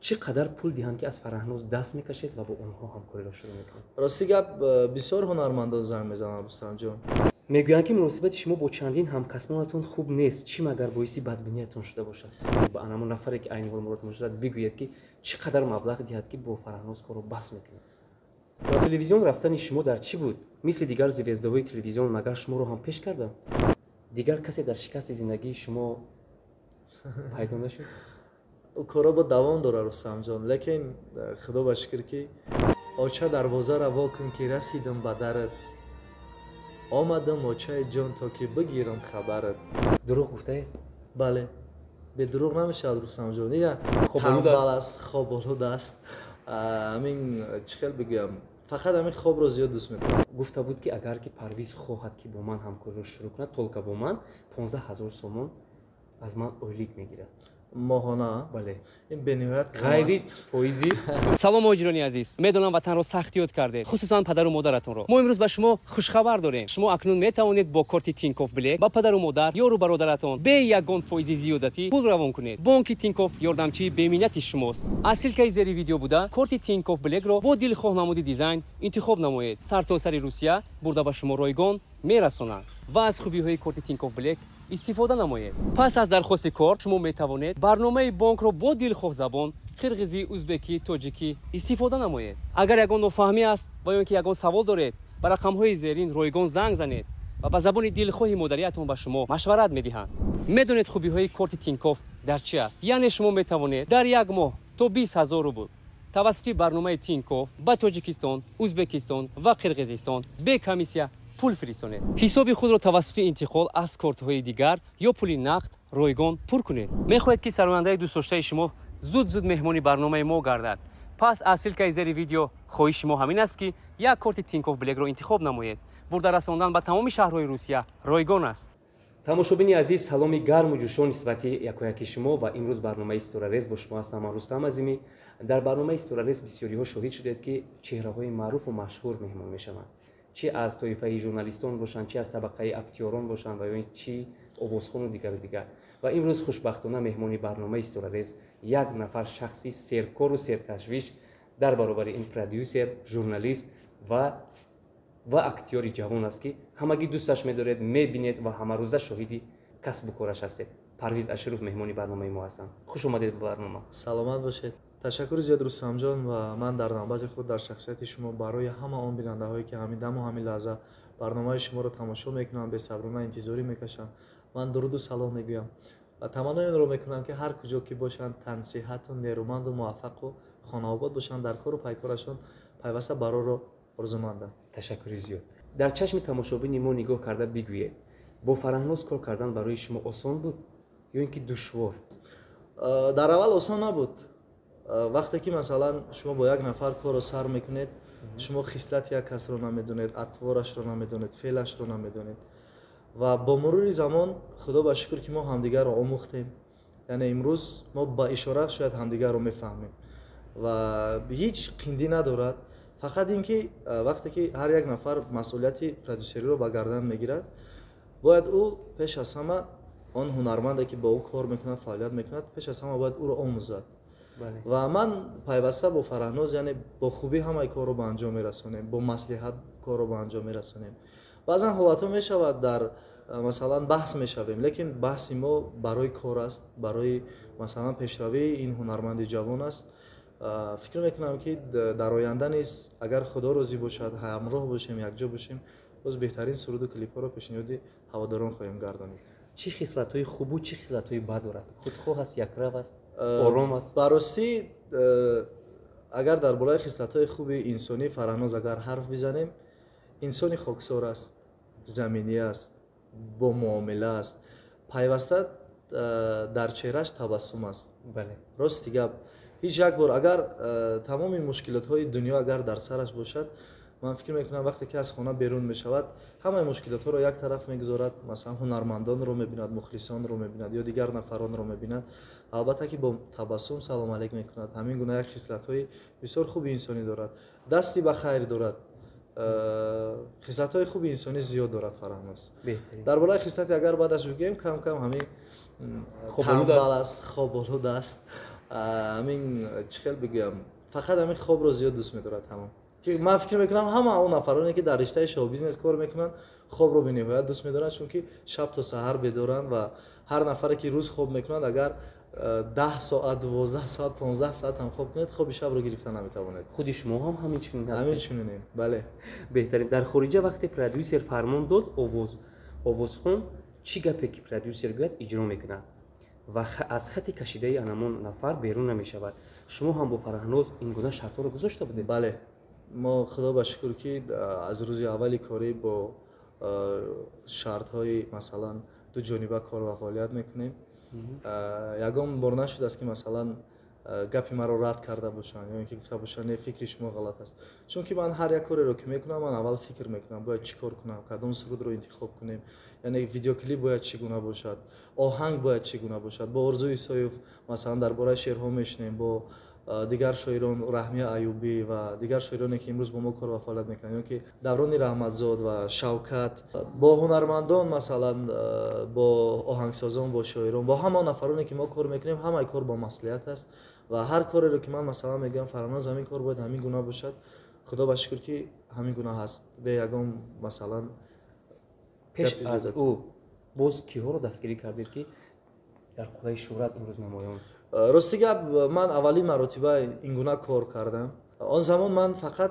چقدر پول دیهند که از فرهنوز دست میکشید و با اونها همکاری را شروع میکنید. راستی گپ بسیار هنرمندا زنگ میزنن رستم جان. میگویند که مناسبت شما با چندین همکسبانتون خوب نیست. چی مگر باعث بدبینیتون شده باشد؟ با انم نفری که عین مراد مجرد بگوید که چقدر مبلغ دیهد که با فرهنوز کارو بس میکنید. با تلویزیون رفتن شما در چی بود؟ مثل دیگر زیوزدهای تلویزیون مگر شما رو هم پیش کردن؟ دیگر کسی در شکست زندگی شما پیدا نشد؟ کارا با دوام داره رستم جان، لیکن خدا بشکر که آچه دروازه روا کن که رسیدم به درت، آمدم آچه جان تا که بگیرم خبرت. دروغ گفته؟ بله، به دروغ نمیشه رستم جان. دیگه تنبل است، خوابالود است. همین چقدر بگم، فقط همین خواب رو زیاد دوست میکنم. گفته بود که اگر که پرویز خواهد که با من همکاری رو شروع کنه، تولکا با من 15,000 сомон از من اولیک میگیرد. ماهانه بله این به نهایت غیر فویزی. سلام مهاجرانی عزیز، میدونم وطن رو سخت یاد کرده، خصوصا پدر و مادرتون رو. ما امروز به شما خوش خبر داریم. شما اکنون میتوانید با کارت تینکوف بلک با پدر و مادر یا رو برادرتون به یگان فویزی زیادتی پول روان کنید. بانک تینکوف یاردمچی بی‌منت شماست. اسیلکای زیر ویدیو بوده، کارت تینکوف بلک رو با دلخواه نمودی دیزاین انتخاب نمایید. سرتاسر روسیه برده به شما رایگان میرسونند و از خوبی‌های کارت تینکوف بلک استفاده نمایید. پس از درخواست کارت شما می توانید برنامه بانک رو با دلخواه زبان قرغیزی، ازبکی، تاجیکی استفاده نمایید. اگر یگان نفهمی است و یا اینکه یگان سوال دارید، به رقم‌های زیرین رایگان زنگ زنید و به زبان دلخواه مادریتون به شما مشورت می‌دهند. می‌دونید خوبی‌های کارت تینکوف در چی است؟ یعنی شما می توانید در یک ماه تا 20,000 روبل توسط برنامه تینکوف با تاجیکستان، ازبکستان و قرغیزستان به کمیسیا پول فرستانید. حساب خود را توسط انتقال از کارت‌های دیگر یا پول نقد رایگان پر کنید. می‌خواهید که سرمایه دوست داشته شما زود مهمانی برنامه ما گردد. پس اصل که زیر ویدیو خواهش ما همین است که یک کارت تینکوف بلک را انتخاب نمایید. برده رساندن به تمام شهرهای روسیه رایگان است. тамошобини азиз, саломи гарму ҷӯшо нисбати якояки шумо ва имрӯз барномаи Исторарез бо шумо ҳастам. Рустам Азими, дар барномаи Исторарез бисёриҳо шоҳид шудед ки чеҳраҳои маъруфу машҳур меҳмон мешаванд. چی از طایفه ژورنالیستان باشند، چی از طبقه اکتیوران باشند و یا چی آوازخوان و دیگر و امروز خوشبختانه مهمانی برنامه استورارز یک نفر شخصی سرکار و سرتشویش در برابر این پرودیوسر، ژورنالیست و اکتیوری جوان است که همگی دوستش می‌دارید، می‌بینید و همه روزه شاهد کسب و کارش هستید. پرویز اشرف مهمانی برنامه ما هستند. خوش آمدید به برنامه. سلامت باشید. تشکر زیاد رستم جان و من در نوبت خود در شخصیت شما برای همه آن بیننده هایی که همین دم و همین لحظه برنامه شما رو تماشا میکنم به صبرانه انتظاری میکشم. من درود و سلام میگویم و تمنا این رو میکنم که هر کجا که باشند تن صحت و نیرومند و موفق و خانه آباد باشند، در کار و پیکارشان پیوسته برا رو آرزومندم. تشکر زیاد. در چشم تماشابین ما نگاه کرده بگویید، با فرهنوز کار کردن برای شما آسان بود یا اینکه دشوار؟ در اول آسان نبود. وقتی که مثلا شما با یک نفر کار رو سر میکنید، شما خصلت یک کس رو نمیدونید، اطوارش رو نمیدونید، فعلش رو نمیدونید و با مرور زمان خدا به شکر که ما همدیگر رو آموختیم. یعنی امروز ما با اشاره شاید همدیگر رو میفهمیم و هیچ قندی ندارد. فقط اینکه وقتی که هر یک نفر مسئولیتی پرودوسری رو به گردن میگیرد، باید او پیش از همه آن هنرمندی که با او کار میکنه، فعالیت میکنه، پیش از همه باید او رو آموزد. و من پیوسته با فرهنوز یعنی با خوبی همه کار رو به انجام میرسونیم، با مصلحت کار رو به انجام میرسونیم. بعضا حالتو میشود در مثلا بحث میشویم، لیکن بحث ما برای کار است، برای مثلا پیشروی این هنرمند جوان است. فکر میکنم که در آینده نیز اگر خدا راضی باشد، همراه باشیم، یکجا باشیم، باز بهترین سرود و کلیپ ها رو پیشنهاد هواداران خواهیم گردانید. چه خصلت های خوب و چه خصلت های بد دارد؟ خودخواه است، یکرو است، آرام است؟ براستی اگر در بالای خصلت‌های خوب انسانی فرهناز اگر حرف بزنیم، انسانی خاکسار است، زمینی است، با معامله است، پیوسته در چهره‌اش تبسم است. بله راستی گپ. هیچ یک بار اگر تمام مشکلات‌های دنیا اگر در سرش باشد، من فکر میکنم وقتی که از خانه بیرون میشود، همه مشکلات‌ها رو یک طرف میگذارد. مثلا هنرمندان رو میبیند، مخلصان رو میبیند یا دیگر نفران رو میبیند، البته که با تبسم سلام علیک میکند. همین گونه یک خصلت‌های بسیار خوب انسانی دارد. دستی به خیر دارد. خصلت‌های خوب انسانی زیاد دارد فرهناز. در بالای خصلت اگر بعدش بگیم، کم کم همین خوب است، خوب است همین چیکار بگم فقط همین خواب رو زیاد دوست می‌دارد همون که من فکر می‌کنم همه اون نفرانی که در رشته شو بیزنس کار می‌کنن خواب رو به نهایت دوست می‌دارن چون که شب تا سحر بیدارن و هر نفری که روز خواب می‌کنن اگر 10 ساعت 12 ساعت 15 ساعت هم خواب کنید خواب شب رو گرفتن نمی‌توانید خود شما هم همین‌چنین هستید همین‌چنینیم بله بهترین در خارجه وقتی پرودیوسر فرمان داد اووزخون چی گپی که پرودیوسر گفت اجرا می‌کنه و از خط کشیده انمون نفر بیرون نمی‌شود شما هم با فرهناز این گونه شرط رو گذاشته بودید بله ما خدا به شکر که از روز اول کاری با شرط‌های مثلا دو جانبه کار و فعالیت می‌کنیم یگان بار نشد است که مثلا گپی ما رو رد کرده باشن یا اینکه گفته باشن فکر شما غلط است چون که من هر یک کاری رو که می‌کنم من اول فکر می‌کنم باید چیکار کنم کدام سرود رو انتخاب کنیم یعنی ویدیو کلیپ باید چگونه باشد آهنگ باید چگونه باشد با ارزوی سایف مثلا درباره شعرها می‌شنیم با دیگر شاعران رحمانی ایوبی و دیگر شاعرانی که امروز با ما کار و فعالیت می‌کنند یا که دورانی رحمتزاد و شوکت با هنرمندان مثلا با آهنگسازان با شاعران با همان نفرانی که ما کار می‌کنیم همه کار با مصلحت است و هر کاری رو که من مثلا میگم فراموز همین کار باید همین گونه باشد خدا به شکر که همین گونه هست به یگان مثلا پیش از او باز کی‌ها رو دستگیری کردید که در قله شهرت امروز نمایان راستی گپ من اولین مرتبه این گونه کار کردم آن زمان من فقط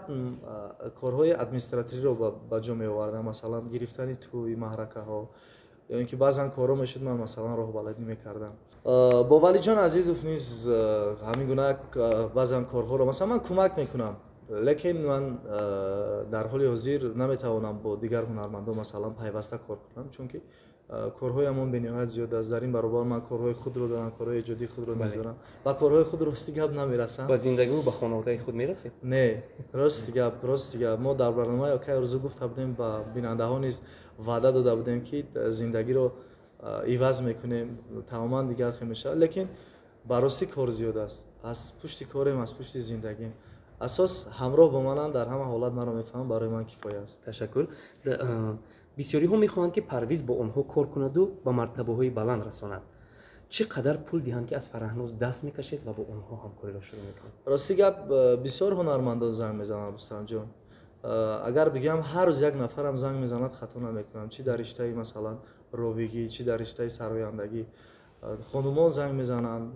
کارهای ادمنستراتیوی رو به جا می آوردم مثلا گرفتن توی محرکه ها یا اینکه بعضن کارا میشد من مثلا راه بلد نمی‌کردم با ولی جان عزیزوف نیز همین گونه بعضن کارها رو مثلا من کمک میکنم لیکن من در حال حاضر نمیتوانم با دیگر هنرمندان مثلا پیوسته کار کنم چون که کارهایم به نهایت زیاد است در این برابر من کارهای خود رو دارم کارهای جدی خود رو می‌ذارم و کارهای خود راستی گپ نمی‌رسم با زندگی و با خانواده خود می‌رسید نه راستی گپ ما در برنامه یا که روزو گفته بودیم با بیننده ها نیز وعده داده بودیم که زندگی رو عوض می‌کنیم تماما دیگر نمیشه لیکن با راستی کار زیاد است از پشت کارم از پشت زندگیم اساس همراه با منم در همه حالت مرا می‌فهمم برای من کفایه است تشکر بسیاری ها میخواهند که پرویز با آنها کار کند و به مرتبه های بلند رساند چقدر پول دهند که از فرهناز دست میکشید و با آنها همکاری را شروع میکنند راستی گپ بسیار هنرمندان زنگ میزنند رستم جان اگر بگم هر روز یک نفرم زنگ میزند خطا نمیکنم چی در رشته مثلا راویگی چی در رشته سرایندگی خانومان زنگ میزنند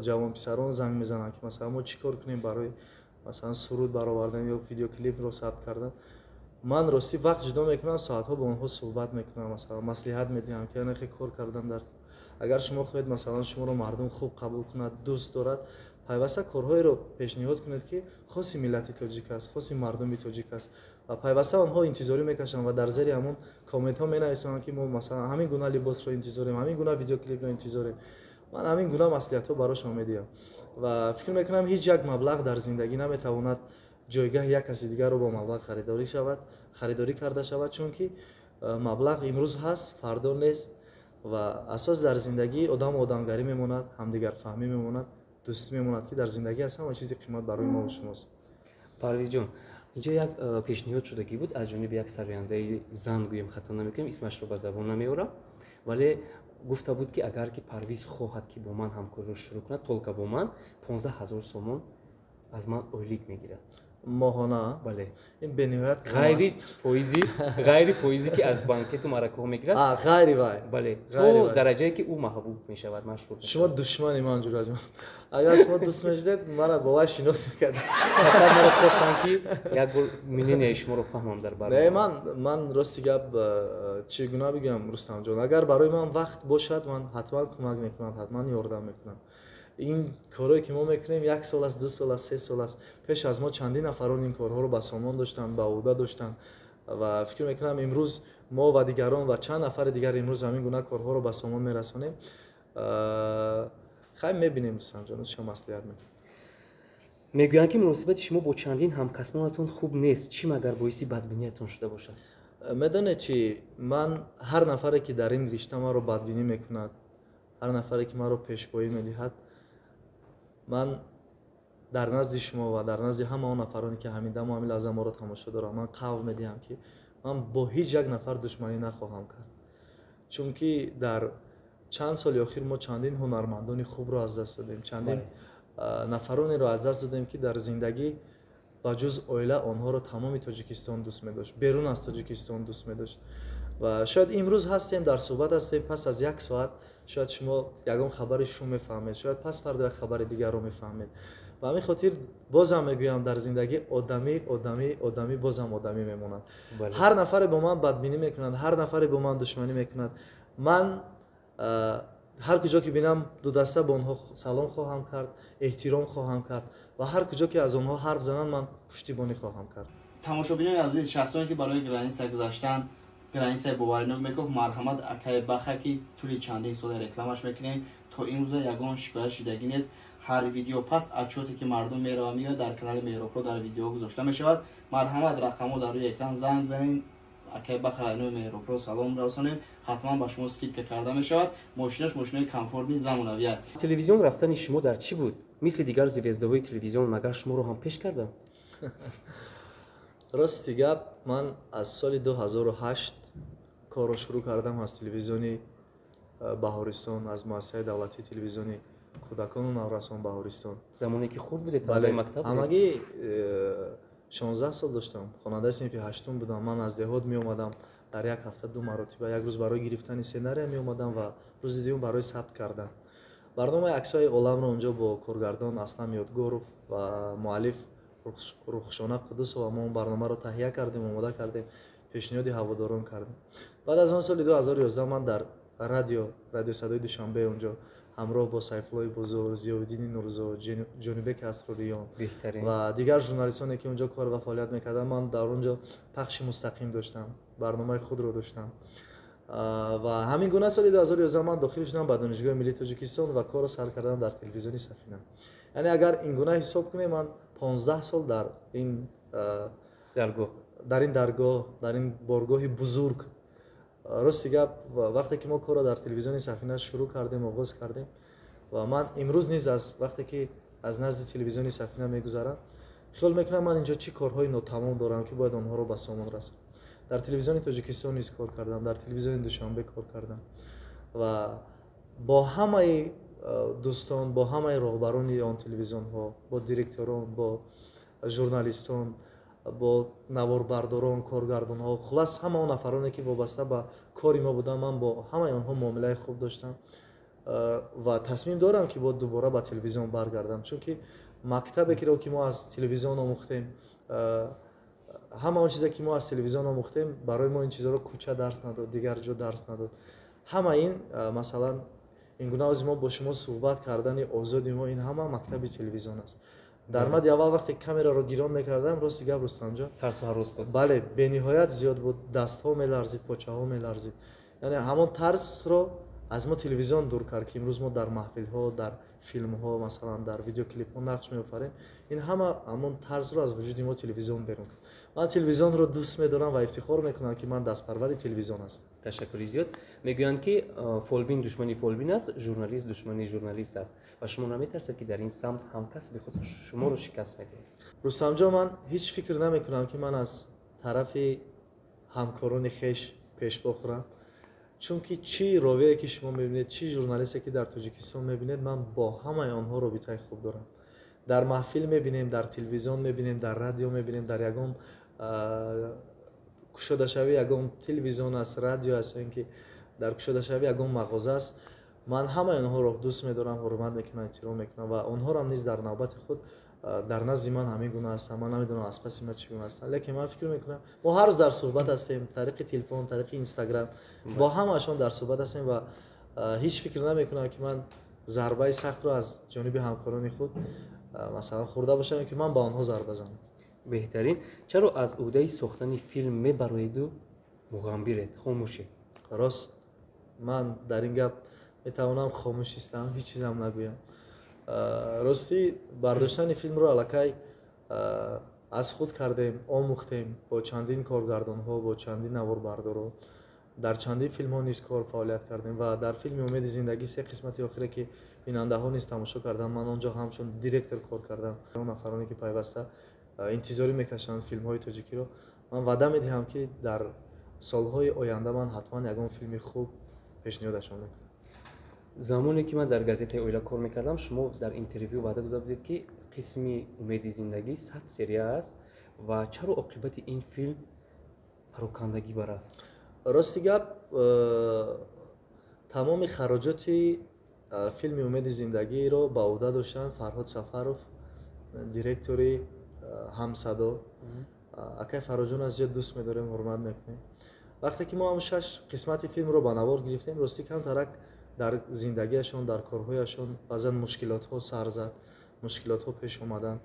جوان پسران زنگ میزنند که مثلا ما چیکار کنیم برای مثلا سرود برآوردن یا ویدیو کلیپ رو ثبت کردن من راستی وقت جدا میکنم ساعتها با اونها صحبت میکنم مثلا مصلحت میدیم که نخی کار کردم در اگر شما خواهید مثلا شما رو مردم خوب قبول کند دوست دارد پیوسته کارهای رو پیشنهاد کنید که خاصی ملت تاجیک است خاصی مردم تاجیک است و پیوسته آنها انتظاری میکشن و در زیر همون کامنت ها مینویسن که ما مثلا همین گونه لباس رو انتظاریم همین گونه ویدیو کلیپ رو انتظاریم من همین گونه مصلحت ها براش میدیم و فکر میکنم هیچ یک مبلغ در زندگی نمیتواند جایگاه یک کسی دیگر رو با مبلغ خریداری کرده شود چون که مبلغ امروز هست فردا نیست و اساس در زندگی آدمگری میموند همدیگر فهمی میموند دوستی میموند که در زندگی هست همه چیزی قیمت برای ما و شماست پرویز جان اینجا یک پیشنهاد شدگی بود از جانب یک سراینده زن گویم خطا نمیکنم اسمش رو به زبان نمیارم ولی گفته بود که اگر که پرویز خواهد که با من همکاری شروع کند تولکا با من 15000 سوم از من اولیک میگیرد ماهانه بله این به نهایت غیر فویزی که از بانک تو مراکه ها میگیرد بله تو درجه که او محبوب میشود مشهور شما دشمنی من جورا جان اگر شما دوست میشدید مرا با وش شناس میکردید فقط مرا خواستن که یک بار منی شما رو فهمم در برنامه نه من راستی گپ چگونه بگم رستم جان اگر برای من وقت باشد من حتما کمک میکنم حتما یاردم میکنم این کارهایی که ما میکنیم یک سال است دو سال است سه سال است پیش از ما چندین نفران این کارها رو به سامان داشتن به عهده داشتن و فکر میکنم امروز ما و دیگران و چند نفر دیگر امروز همین گونه کارها رو به سامان میرسونیم خیلی میبینیم دوستان جان شما مصلحت میکنیم میگویند که مناسبت شما با چندین همکسبانتون خوب نیست چی مگر باعث بدبینیتون شده باشد میدانید چی من هر نفری که در این رشته ما رو بدبینی میکند هر نفری که ما رو پیشبویی میدهد من در نزد شما و در نزد همه آن نفرانی که همین دم عامل از ما را تماشا دارم من قول میدهم که من با هیچ یک نفر دشمنی نخواهم کرد چون که در چند سال اخیر ما چندین هنرمندان خوب را از دست دادیم چندین нафаронеро аз даст додем ки дар зиндагӣ ба ҷуз оила онҳоро тамоми Тоҷикистон дӯст медошт, берун аз Тоҷикистон дӯст медошт. ва шояд имрӯз ҳастем, дар суҳбат ҳастем, пас аз як соат шояд шумо ягон хабари шум мефаҳмед, шояд пас фарда як хабари дигарро мефаҳмед. Ба ҳамин хотир бозам мегӯям, дар зиндагӣ одамӣ бозам одамӣ мемонад. Ҳар нафаре бо ман бадбинӣ мекунад, ҳар нафаре бо ман душманӣ мекунад. Ман ҳар куҷо ки бинам ду даста ба онҳо салом хоҳам кард, эҳтиром хоҳам кард ва ҳар куҷо ки аз онҳо ҳарф зананд ман пуштибонӣ хоҳам кард. Тамошобинони азиз, шахсоне ки барои граница гузаштанд, граница боварӣ намекуфт Марахмад Акабахш ки тӯли чандин соли рекламаш мекунем, то имрӯза ягон шикоят шидагӣ нест. Ҳар видео пас отчёте ки мардум мераванд ё дар канали MEHROB PRO дар видео гузошта мешавад. Марҳамад, рақамҳо дар рӯи экран занг занед. Акабахш ҳайно MEHROB PRO салом расонед, ҳатман ба шумо скидка карда мешавад. Мошинаш мошинаи комфортни замонавӣ. Телевизион рафтани шумо дар чӣ буд? Мисли дигар звездаҳои телевизион магар шуморо ҳам пеш карданд? Рости гап, ман аз соли 2008 корро шурӯъ кардам, аз телевизиони Баҳористон, аз муассисаи давлатии телевизиони кӯдакону наврасон Баҳористон. Замоне ки хурд будед талабаи мактаб? Ҳамагӣ 16 сол доштам, хонандаи синфи 8-ум будам. Ман аз деҳот меомадам, дар як ҳафта ду маротиба, як рӯз барои гирифтани сценария меомадам ва рӯзи дуюм барои сабт кардан. Барномаи аксҳои оламро онҷо бо коргардон Аслам Ёдгоров ва муаллиф Рухшона Қудусова мо он барномаро таҳия кардем, омода кардем, пешниҳоди ҳаводорон кардем. Баъд аз он соли 2011 ман дар радиои Дошанбе онҷо ҳамроҳ бо Сайфуллои Бузург, Сидини Нурза, Ҷониби Касрориён ва дигар журналистоне ки онҷо кор ва фаъолият мекарданд, ман дар онҷо пахши мустақим доштам, барномаи худро доштам. ва ҳамин гуна соли 2011 ман дохил шудам ба Дунишгохи Миллии Тоҷикистон ва корро сар кардам дар телевизиони Сафина. Яъне агар ин гуна ҳисоб кунем, ман 15 сол дар ин даргоҳ, дар ин боргоҳи бузург. Рости гап, вақте ки мо корро дар телевизиони Сафина шурӯъ кардем, оғоз кардем ва ман имрӯз низ аз вақте ки аз назди телевизиони Сафина мегузарам, хиёл мекунам ман инҷо чӣ корҳои нотамом дорам ки бояд онҳоро ба сомон расонам. Дар телевизиони Тоҷикистон низ кор кардам, дар телевизиони Душанбе кор кардам ва бо ҳамаи дӯстон, бо ҳамаи роҳбарони он телевизионҳо, бо директорон, бо журналистон, бо наворбардорон, коргардонҳо, хулас ҳама он нафароне ки вобаста ба кори мо буданд, ман бо ҳамаи онҳо муомилаи хуб доштам ва тасмим дорам ки бояд дубора ба телевизион баргардам, чунки мактабе ки мо аз телевизион омӯхтем, ҳама он чизе ки мо аз телевизион омӯхтем барои мо ин чизҳоро кӯча дарс надод, дигар ҷо дарс надод. ҳама ин, масалан, ин гуна мо бо шумо суҳбат кардани озоди мо, ин ҳама мактаби телевизион аст. дар мадди аввал вақте камераро гирон мекардам, рости гап Рустамҷон, тарсу ҳарус буд. Бале, бениҳоят зиёд буд, дастҳо меларзид, почаҳо меларзид. яъне ҳамон тарсро аз мо телевизион дур кард ки имрӯз мо дар маҳфилҳо, дар филмҳо, масалан дар видеоклипҳо нақш меофарем. ин ҳама ҳамон тарсро аз вуҷуди мо телевизион берун кард. ман телевизионро дӯст медорам ва ифтихор мекунам ки ман дастпарвари телевизион ҳастам. Ташаккури зиёд. мегӯянд ки Фулбин душмани Фулбин аст, журналист душмани журналист аст ва шумо наметарсед ки дар ин самт ҳамкасби худ шуморо шикаст медиҳед? Рустамҷон, ман ҳеҷ фикр намекунам ки ман аз тарафи ҳамкорони хеш пеш бохӯрам. чунки чӣ ровие ки шумо мебинед, чӣ журналисте ки дар Тоҷикистон мебинед, ман бо ҳамаи онҳо робитаи хуб дорам. дар маҳфил мебинем, дар телевизион мебинем, дар радио мебинем, дар ягон кушодашавӣ ягон телевизион аст, радио аст, ё ин ки дар кушодашавӣ ягон мағоза аст. ман ҳамаи онҳоро дӯст медорам, ҳурмат мекунам, эҳтиром мекунам ва онҳорам низ дар навбати худ дар назди ман ҳамин гуна ҳастанд. ман намедонам аз паси ма чӣ гуна ҳастанд, лекин ман фикр мекунам мо ҳар рӯз дар суҳбат ҳастем, тариқи телефон, тариқи инстаграм, бо ҳамаашон дар суҳбат ҳастем ва ҳеҷ фикр намекунам ки ман зарбаи сахтро аз ҷониби ҳамкорони худ масалан хӯрда бошам ки ман ба онҳо зарба занам. беҳтарин. чаро аз ӯҳдаи сохтани филм мебароеду муғамбиред, хомӯшед? рост, ман дар ин гап метавонам хомӯш истам, ҳеҷ чизам нагӯям. рости бардоштани филмро аллакай аз худ кардем, омӯхтем бо чандин коргардонҳо, бо чандин наворбардоро. дар чандин филмҳо низ кор фаъолият кардем ва дар филми умеди зиндагӣ се қисмати охире ки бинандаҳо низ тамошо кардам, ман онҷо ҳамчун директор кор кардам. он нафароне ки пайваста интизорӣ мекашанд филмҳои тоҷикиро, ман ваъда медиҳам ки дар солҳои оянда ман ҳатман ягон филми хуб пешниҳодашон мекунам. زمانی که من در گازیته اویلا کار میکردم شما در اینترویو وعده داده بودید که قسمی امید زندگی 100 سریه است و چرا عاقبت این فیلم پراکندگی برافت؟ راستی گپ تمام خراجات فیلم امید زندگی رو به عهده داشتن فرهاد سفاروف دیرکتوری همصدا اکای فرجون از جد دوست می‌داریم حرمت می‌کنیم وقتی که ما هم 6 قسمت فیلم رو به نوار گرفتیم راستی کم ترک در زندگیشون در کارهایشون بعضن مشکلات‌ها سر زد مشکلات‌ها پیش اومدن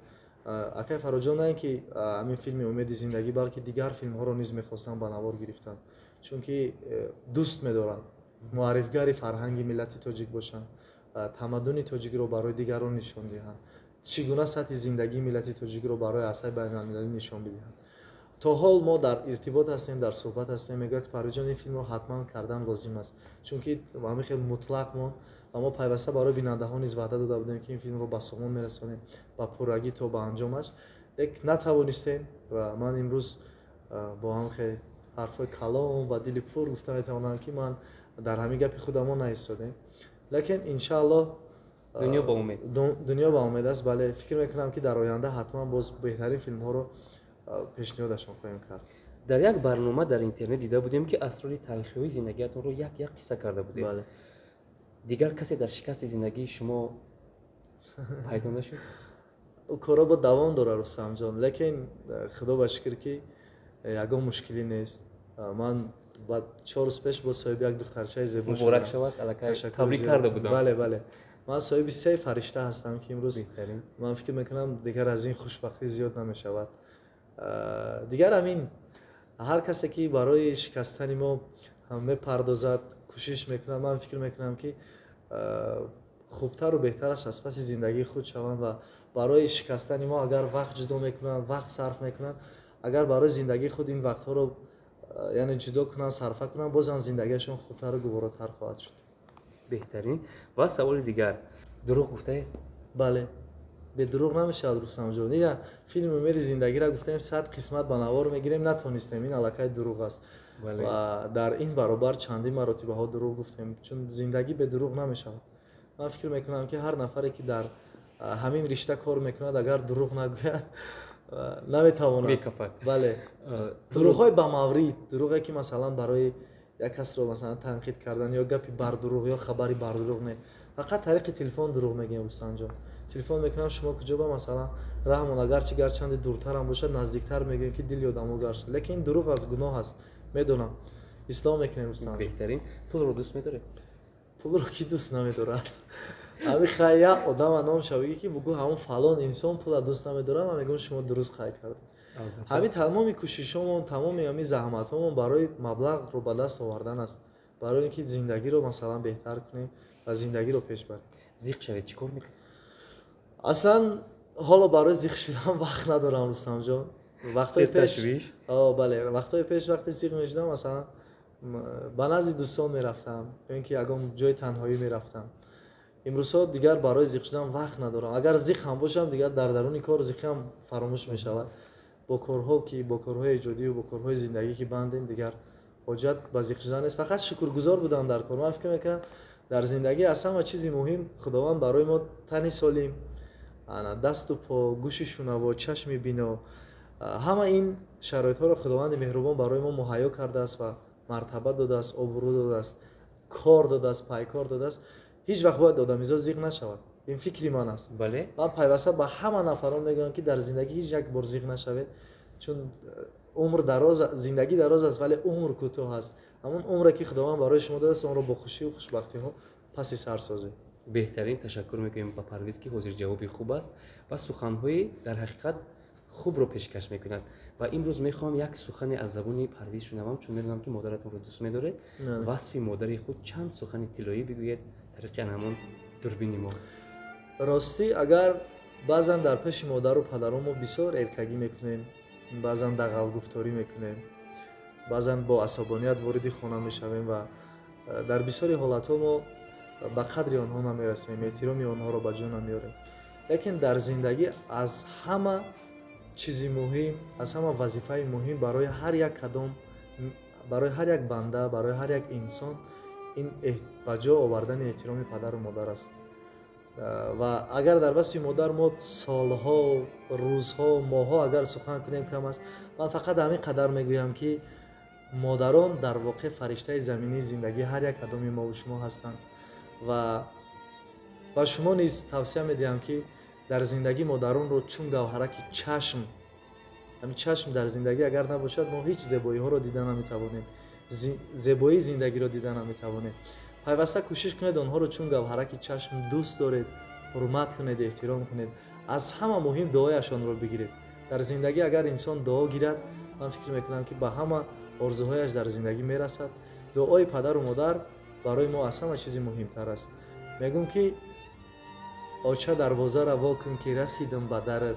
اکای فرجون نه که همین فیلم امید زندگی بلکه دیگر فیلم‌ها رو نیز می‌خواستن به نوار گرفتن چون که دوست می‌دارن معرفگری فرهنگ ملت تاجیک باشن تمدن تاجیک رو برای دیگران نشون دهن چگونه سطح زندگی ملت تاجیک رو برای اعضای بین المللی نشون بدهند تا حال ما در ارتباط هستیم در صحبت هستیم میگوید پروژه این فیلم رو حتما کردن لازم است چون که همه خیلی مطلق ما اما پیوسته برای بیننده ها نیز وعده داده بودیم که این فیلم رو به سامان میرسونیم با پررگی تا به انجامش یک نتوانستیم و من امروز با هم خیلی حرفای کلام و دل پر گفتم میتونم که من در همین گپی خودمون نایستادیم لیکن انشالله دنیا با امید دنیا با امید است بله فکر میکنم که در آینده حتما باز بهترین فیلم ها رو پیشنهادشون خواهیم کرد در یک برنامه در اینترنت دیده بودیم که اسرار تلخیوی زندگیتون رو یک یک قصه کرده بودیم بله دیگر کسی در شکست زندگی شما پیدا نشد کارا با دوام داره رستم جان لیکن خدا به شکر که یگان مشکلی نیست من بعد 4 روز پیش با صاحب یک دخترچه زیبا مبارک شود الکای تبریک کرده بودم بله بله من صاحب 3 فرشته هستم که امروز من فکر میکنم دیگر از این خوشبختی زیاد نمیشود دیگر همین هر کسی که برای شکستن ما همه پردازد کوشش میکنه من فکر میکنم که خوبتر و بهترش از پس زندگی خود شوند و برای شکستن ما اگر وقت جدا میکنن وقت صرف میکنن اگر برای زندگی خود این وقتها رو یعنی جدا کنن صرفه کنن بازم زندگیشون خوبتر و گواراتر خواهد شد بهترین و سوال دیگر دروغ گفته؟ بله به دروغ نمیشه رستم جان دیگه فیلم امید زندگی را گفتیم 100 قسمت به نوار میگیریم نتونستیم این علاقه دروغ است بله. و در این برابر چندین مراتبه ها دروغ گفتیم چون زندگی به دروغ نمیشه من فکر میکنم که هر نفری که در همین رشته کار میکند اگر دروغ نگوید نمیتواند میکفد بله دروغ های بموری دروغی که مثلا برای یک کس رو مثلا تنقید کردن یا گپی بر دروغ یا خبری بر دروغ نه فقط طریق تلفن دروغ میگیم رستم جان تلفن میکنم شما کجا با مثلا رحمون اگرچه گرچند دورتر هم باشه نزدیکتر میگیم که دل یادمو گرش لیکن این دروغ از گناه است میدونم اسلام میکنیم رستم بهترین پول رو دوست میداره پول رو کی دوست نمیداره ابی خیا آدم انام شویی که بگو همون فلان انسان پول دوست نمیداره من میگم شما درست خای کردید همین تمام کوششمون تمام همین زحمتامون برای مبلغ رو به دست آوردن است برای اینکه زندگی رو مثلا بهتر کنیم و زندگی رو پیش بریم زیق شوید چیکار میکنید اصلا حالا برای زیق شدن وقت ندارم رستم جان وقتای پیش بله وقتای پیش وقتی زیق میشدم مثلا به نزد دوستان میرفتم اینکه اگم جای تنهایی میرفتم امروزها دیگر برای زیق شدن وقت ندارم اگر زیق هم باشم دیگر در درون کار زیق هم فراموش میشود با کارها که با کارهای ایجادی و با کارهای زندگی که بندیم دیگر حاجت به زیق شدن نیست فقط شکرگزار بودن در کار من فکر میکنم در زندگی اصلا چیزی مهم خداوند برای ما تنی سالم دست و پا گوش شنوا چشم بینا همه این شرایط ها رو خداوند مهربان برای ما مهیا کرده است و مرتبه داده است آبرو داده است کار داده است پایکار داده است هیچ وقت باید آدمیزا زیغ نشود این فکری من است بله من پیوسته به همه نفران میگم که در زندگی هیچ یک بار زیغ نشوید چون عمر دراز زندگی دراز است ولی عمر کوتاه است همون عمری که خداوند برای شما داده است اون رو با خوشی و خوشبختی ها پس سر سازید بهترین تشکر میکنیم با پرویز که حضور جوابی خوب است و سخن‌های در حقیقت خوب رو پیشکش میکنند و امروز میخوام یک سخنی از زبان پرویز شنوم چون میدونم که مادرتون رو دوست می‌داره وصف مادری خود چند سخن طلایی بگوید طریق همون دوربین ما راستی اگر بعضا در پیش مادر و پدرمون بسیار ارکگی میکنیم بعضا دغل گفتاری میکنیم بعضا با عصبانیت وارد خونه میشویم و در بسیاری حالت‌ها ما به قدری آنها نمیرسیم احترامی آنها رو به جا نمیاریم لیکن در زندگی از همه چیزی مهم از همه وظیفه مهم برای هر یک بنده برای هر یک انسان این با جا آوردن احترام پدر و مادر است و اگر در وصف مادر ما سالها روزها ماها اگر سخن کنیم کم است. من فقط همین قدر میگویم که مادران در واقع فرشته زمینی زندگی هر یک کدام ما و شما هستند و با شما نیز توصیه میدیم که در زندگی مادران رو چون گوهره که چشم همین چشم در زندگی اگر نباشد ما هیچ زیبایی ها رو دیدن نمیتوانیم، زیبایی زندگی رو دیدن نمیتوانیم. پیوسته کوشش کنید آنها رو چون گوهره که چشم دوست دارید حرمت کنید، احترام کنید. از همه مهم دعایشان رو بگیرید. در زندگی اگر انسان دعا گیرد من فکر میکنم که به همه آرزوهایش در زندگی میرسد. دعای پدر و مادر برای ما از همه چیزی مهمتر است. میگم که آچه دروازه را وا کن که رسیدم به درت،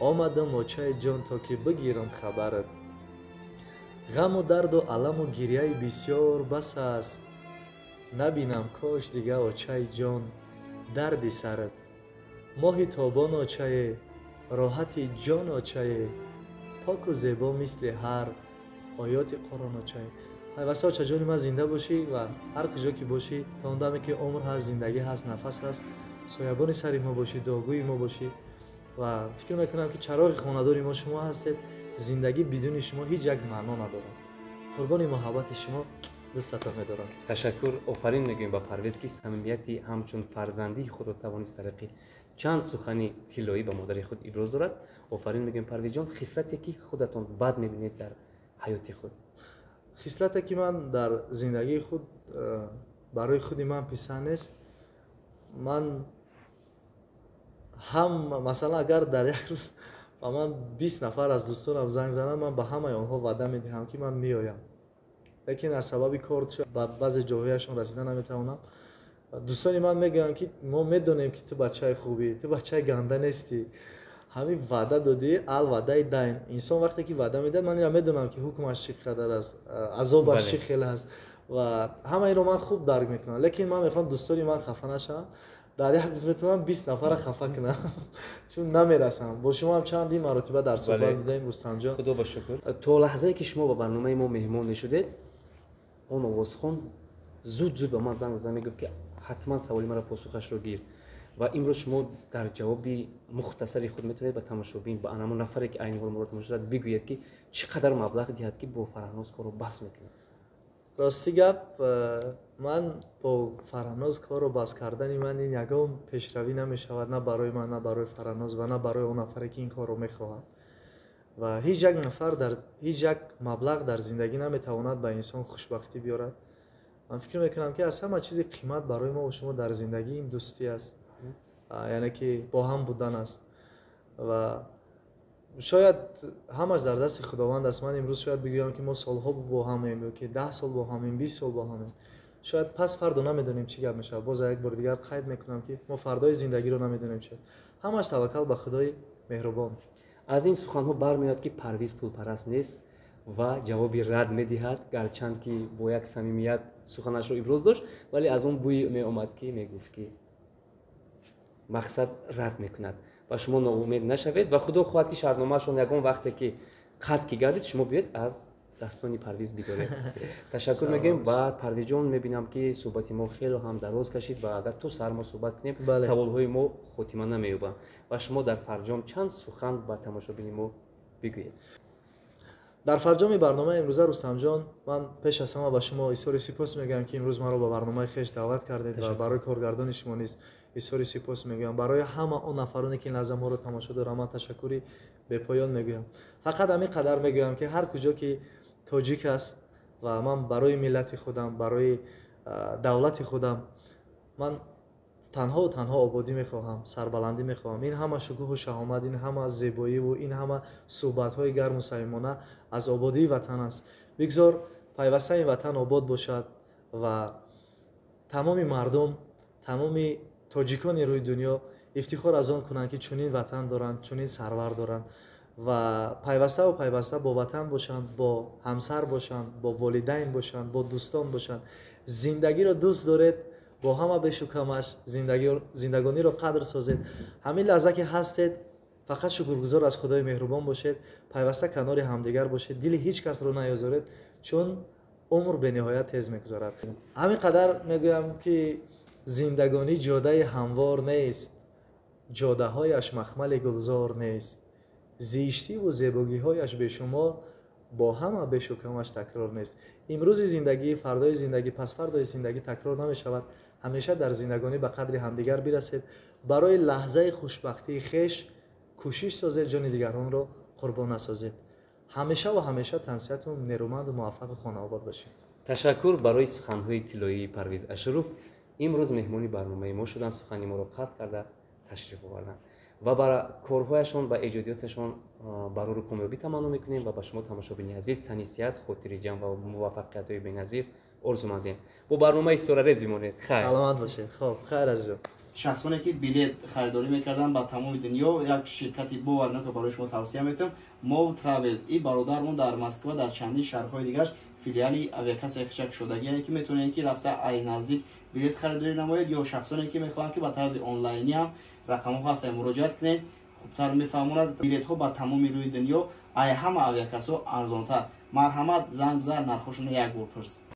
آمدم آچه جان تا که بگیرم خبرت. غم و درد و علم و گریه بسیار بس است، نبینم کاش دیگه آچه جان دردی سرت. ماه تابان آچه، راحت جان آچه، پاک و زیبا مثل هر آیات قرآن آچه. واسه آچه جان من زنده باشی و هر کجا که باشی تا اون دمی که عمر هست، زندگی هست، نفس هست، سایبان سری ما باشی، داغوی ما باشی و فکر میکنم که چراغ خانه‌دار ما شما هستید. زندگی بدون شما هیچ یک معنا ندارد. قربان محبت شما دوستتون می‌دارم. تشکر. آفرین میگیم با پرویز که صمیمیتی همچون فرزندی خود را توانست ترقی چند سخنی طلایی به مادر خود ابراز دارد. آفرین میگیم پرویز جان. خصلتی که خودتون بد می‌بینید در حیات خود، خصلتی که من در زندگی خود برای خودی من پسند است. من هم مثلا اگر در یک روز با من 20 نفر از دوستانم زنگ زنم، من به همه آنها وعده میدهم که من میایم، لیکن از سبب کار به بعضی جاهایشان رسیدن نمیتوانم. دوستان من میگن که ما میدونیم که تو بچه خوبی، تو بچه گنده نیستی، همین وعده دادی، الوعده دین. انسان وقتی که وعده میده من را میدونم که حکمش چقدر است، عذابش چه خیلی است و همه این رو من خوب درک میکنم، لیکن من میخوام دوستان من خفه نشن. در یک روز میتونم 20 نفر خفه کنم چون نمیرسم. با شما هم چندی مراتبه در صحبت بودیم رستم جان. خدا با شکر. تا لحظه که شما با برنامه ما مهمان نشدید، اون آوازخوان زود به من زنگ زد میگفت که حتما سوال مرا پاسخش رو گیر و امروز شما در جوابی مختصری خود میتونید به تماشاگرین به انمو نفری که عین مرا تماشا کرد بگویید که چقدر مبلغ دهید که با فرهناز کارو بس میکنید. راستی گپ من با فرهناز کارو بس کردن من این یگام پیشروی نمیشود، نه برای من، نه برای فرهناز و نه برای اون نفری که این کارو میخواهد. و هیچ یک نفر در هیچ یک مبلغ در زندگی نمیتواند به انسان خوشبختی بیارد. من فکر میکنم که از همه چیز قیمت برای ما و شما در زندگی این دوستی است، یعنی که با هم بودن است و شاید همش در دست خداوند است. من امروز شاید بگویم که ما سالها با همیم، که 10 سال با همیم، 20 سال با همیم، شاید پس فردا نمیدونیم چی گپ میشه. باز یک بار دیگر قید میکنم که ما فردای زندگی رو نمیدونیم چی، همش توکل به خدای مهربان. از این سخن ها برمیاد که پرویز پولپرست نیست و جوابی رد میدهد، گرچند که با یک صمیمیت سخنش رو ابراز داشت ولی از اون بوی می اومد که میگفت که مقصد رد میکند و شما ناامید نشوید و خدا خواهد که شرنامه‌شون یگان وقتی که قطع که گردید شما بیاید از دستان پرویز بگیرید. تشکر میگیم. بعد پرویز جان میبینم که صحبت ما خیلی هم دراز کشید و اگر تو سر ما صحبت کنیم سوالهای ما خاتمه نمییابند و شما در فرجام چند سخن با تماشاگرین ما بگویید. در فرجام برنامه امروز رستم جان، من پیش از همه به شما ایثار سپاس میگم که امروز ما رو به برنامه خویش دعوت کردید. تشکر. و برای کارگردان شما نیز ایثار سپاس میگم. برای همه اون نفرانی که این لحظه‌ها رو تماشا دارم من تشکری به پایان میگم. فقط همین قدر میگم که هر کجا که تاجیک است و من برای ملت خودم، برای دولت خودم، من تنها و تنها آبادی میخواهم، سربلندی میخواهم. این همه شکوه و شهامت، این همه زیبایی و این همه صحبت‌های گرم و صمیمانه از آبادی وطن است. بگذار پیوسته این وطن آباد باشد و تمام مردم، تمام تاجیکان روی دنیا افتخار از آن کنند که چنین وطن دارند، چنین سرور دارند و پیوسته با وطن باشند، با همسر باشند، با والدین باشند، با دوستان باشند. زندگی را دوست دارید با همه بیش و کمش زندگانی را قدر سازید. همین لحظه که هستید فقط شکرگزار از خدای مهربان باشید، پیوسته کنار همدیگر باشید، دل هیچ کس رو نیازارید، چون عمر به نهایت هضم می‌گذارد. همین قدر میگویم که زندگانی جاده هموار نیست. جاده هایش مخمل گلزار نیست. زیشتی و زیبایی هایش به شما با همه بیش و کمش تکرار نیست. امروز زندگی، فردای زندگی، پس فردای زندگی تکرار نمی شود. همیشه در زندگانی به قدر همدیگر برسید. برای لحظه خوشبختی خویش کوشش سازید، جان دیگران را قربان نسازید. همیشه و همیشه تنسیتون نیرومند و موفق و خانواده‌آباد باشید. تشکر برای سخن‌های طلایی پرویز اشرف. امروز مهمانی برنامه ما شدند، سخنی ما را قطع کرده تشریف آوردند. و برای کارهایشان و ایجادیاتشان برای رکمیابی تمنا میکنیم و به شما تماشابین عزیز تنیسیت، خاطره جمع و موفقیت های بی‌نظیر آرزو می‌کنیم. با برنامه استوریز بمانید. خیر. سلامت باشید. خب خیر عزیزان. شخصانی که بلیت خریداری میکردن با تمام دنیا، یک شرکتی باورنکردنی که برای شما توصیه میکنم، مو تراول. این برادرمون در مسکو در چندین شهرهای دیگه فیلیالی اویکاسی کوچک شدگیه که میتونید که رفته ای نزدیک بلیت خریداری نمایید، یا شخصانی که میخوان که به طرز آنلاینی هم رقم خاصی مراجعه کنید خوبتر میفهمونند. بلیت ها با تمام روی دنیا ای همه اویکاسو ارزانتر. مرحمت زنگ بزن نرخشون یک بپرس.